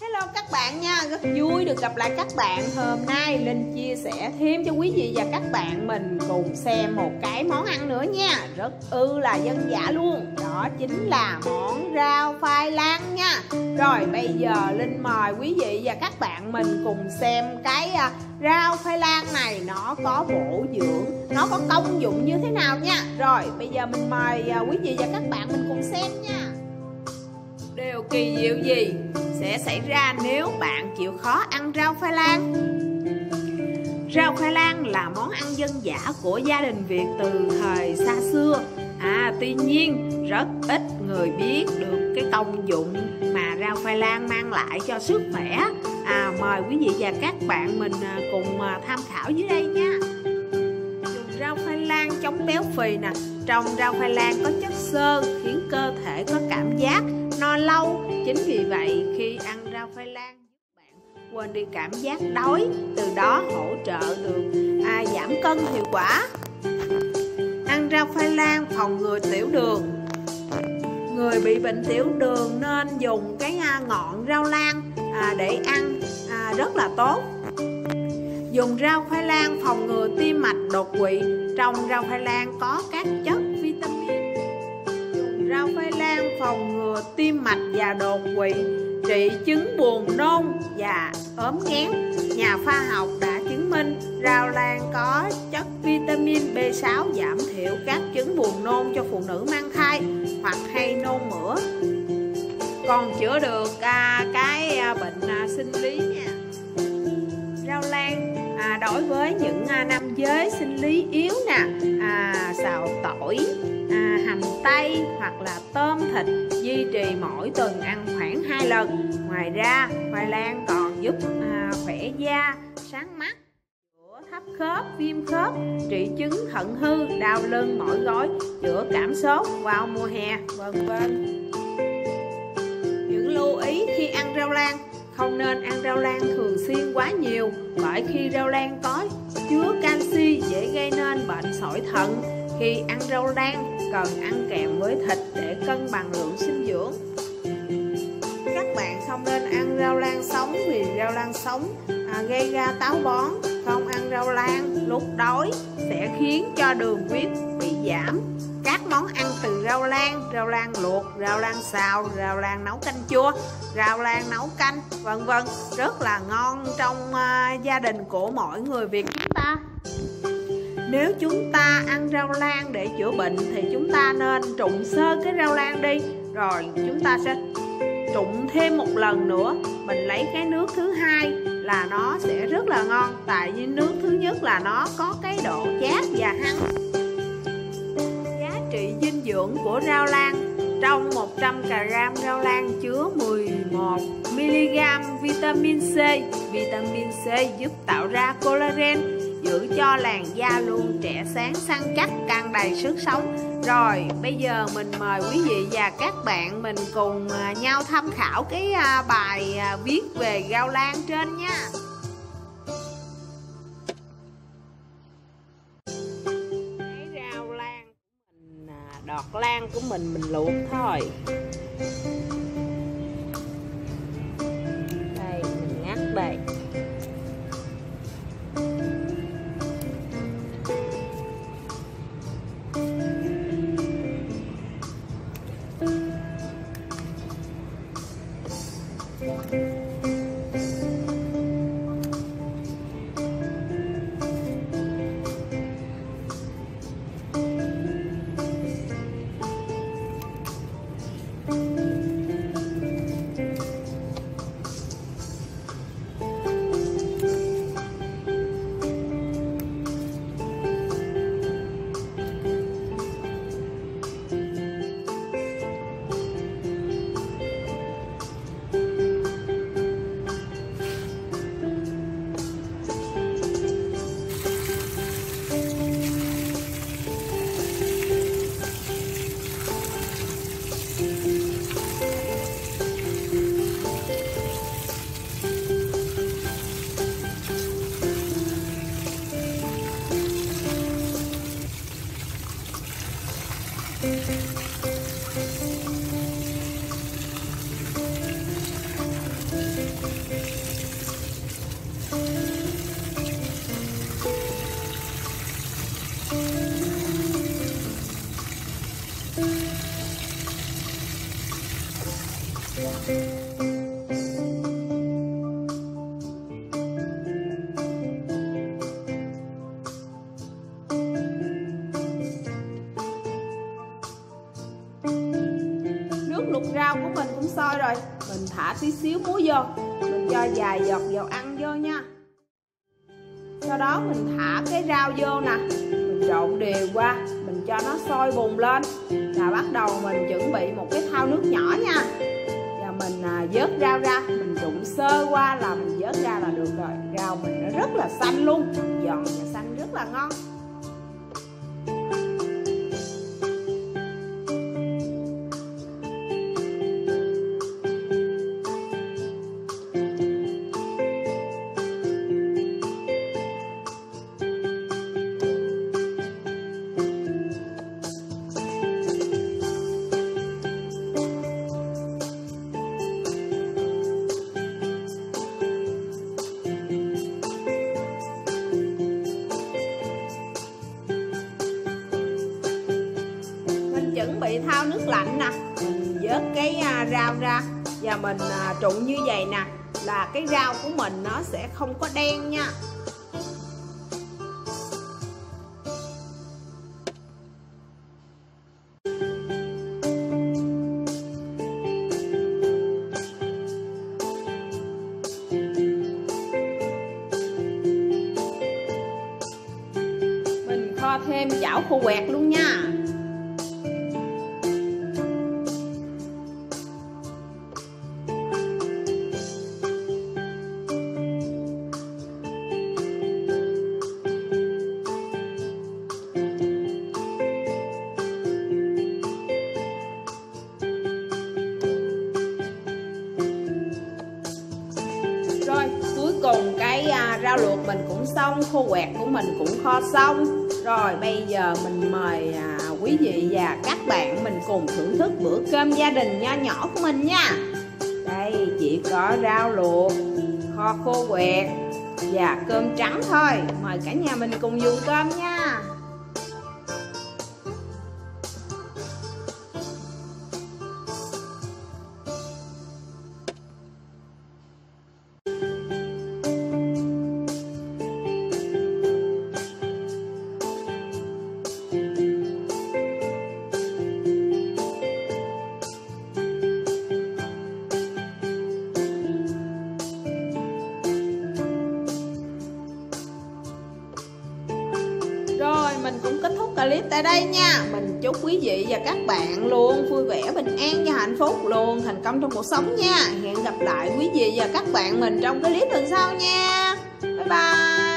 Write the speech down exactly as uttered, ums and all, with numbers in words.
Hello các bạn nha, rất vui được gặp lại các bạn. Hôm nay Linh chia sẻ thêm cho quý vị và các bạn mình cùng xem một cái món ăn nữa nha, rất ư là dân dã luôn. Đó chính là món rau khoai lang nha. Rồi bây giờ Linh mời quý vị và các bạn mình cùng xem cái rau khoai lang này nó có bổ dưỡng, nó có công dụng như thế nào nha. Rồi bây giờ mình mời quý vị và các bạn mình cùng xem nha. Điều kỳ diệu gì sẽ xảy ra nếu bạn chịu khó ăn rau khoai lang? Rau khoai lang là món ăn dân dã của gia đình Việt từ thời xa xưa. À, tuy nhiên rất ít người biết được cái công dụng mà rau khoai lang mang lại cho sức khỏe. À, mời quý vị và các bạn mình cùng tham khảo dưới đây nha. Dùng rau khoai lang chống béo phì nè. Trong rau khoai lang có chất xơ khiến cơ thể có cảm giác no lâu. Chính vì vậy khi ăn rau khoai lang bạn quên đi cảm giác đói, từ đó hỗ trợ được à, giảm cân hiệu quả. Ăn rau khoai lang phòng ngừa tiểu đường. Người bị bệnh tiểu đường nên dùng cái ngọn rau lang à, để ăn à, rất là tốt. Dùng rau khoai lang phòng ngừa tim mạch đột quỵ. Trong rau khoai lang có các chất vitamin. Dùng rau khoai lang phòng ngừa tim mạch và đột quỵ, trị chứng buồn nôn và ốm nghén. Nhà khoa học đã chứng minh rau lang có chất vitamin B sáu giảm thiểu các chứng buồn nôn cho phụ nữ mang thai hoặc hay nôn mửa. Còn chữa được à, cái à, bệnh à, sinh lý nha. Rau lang à, đối với những à, nam giới sinh lý yếu nè, à, xào tỏi, à, hành tây hoặc là tôm thịt, duy trì mỗi tuần ăn khoảng hai lần. Ngoài ra khoai lang còn giúp à, khỏe da, sáng mắt, chữa thấp khớp, viêm khớp, trị chứng thận hư, đau lưng mỏi gối, chữa cảm sốt vào mùa hè, vân vân. Những lưu ý khi ăn rau lang. Không nên ăn rau lang thường xuyên quá nhiều, bởi khi rau lang có chứa canxi dễ gây nên bệnh sỏi thận. Khi ăn rau lang cần ăn kèm với thịt để cân bằng lượng dinh dưỡng. Các bạn không nên ăn rau lang sống vì rau lang sống à, gây ra táo bón. Không ăn rau lang lúc đói sẽ khiến cho đường huyết bị giảm. Các món ăn từ rau lang: rau lang luộc, rau lang xào, rau lang nấu canh chua, rau lang nấu canh, vân vân, rất là ngon trong uh, gia đình của mỗi người Việt chúng ta. Nếu chúng ta ăn rau lang để chữa bệnh thì chúng ta nên trụng sơ cái rau lang đi, rồi chúng ta sẽ trụng thêm một lần nữa. Mình lấy cái nước thứ hai là nó sẽ rất là ngon, tại vì nước thứ nhất là nó có cái độ chát và hăng. Trị dinh dưỡng của rau lang. Trong một trăm ki lô gam rau lang chứa mười một mi li gam vitamin C. Vitamin C giúp tạo ra collagen, giữ cho làn da luôn trẻ sáng, săn chắc, căng đầy sức sống. Rồi bây giờ mình mời quý vị và các bạn mình cùng nhau tham khảo cái bài viết về rau lang trên nha. Đọt lang của mình mình luộc thôi. Đây, mình ngắt đây. Luộc rau của mình cũng sôi rồi, mình thả tí xíu muối vô, mình cho vài giọt dầu ăn vô nha. Sau đó mình thả cái rau vô nè, mình trộn đều qua, mình cho nó sôi bùng lên. Là bắt đầu mình chuẩn bị một cái thau nước nhỏ nha. Và mình à, vớt rau ra, mình trụng sơ qua là mình vớt ra là được rồi. Rau mình nó rất là xanh luôn, giòn và xanh rất là ngon. Chuẩn bị thao nước lạnh nè, mình vớt cái rau ra và mình trụng như vậy nè là cái rau của mình nó sẽ không có đen nha. Mình kho thêm chảo khô quẹt luôn nha. Cùng cái rau luộc mình cũng xong, khô quẹt của mình cũng kho xong rồi. Bây giờ mình mời quý vị và các bạn mình cùng thưởng thức bữa cơm gia đình nho nhỏ của mình nha. Đây chỉ có rau luộc, kho khô quẹt và cơm trắng thôi. Mời cả nhà mình cùng dùng cơm nha. Mình cũng kết thúc clip tại đây nha. Mình chúc quý vị và các bạn luôn vui vẻ, bình an và hạnh phúc, luôn thành công trong cuộc sống nha. Hẹn gặp lại quý vị và các bạn mình trong clip lần sau nha. Bye bye.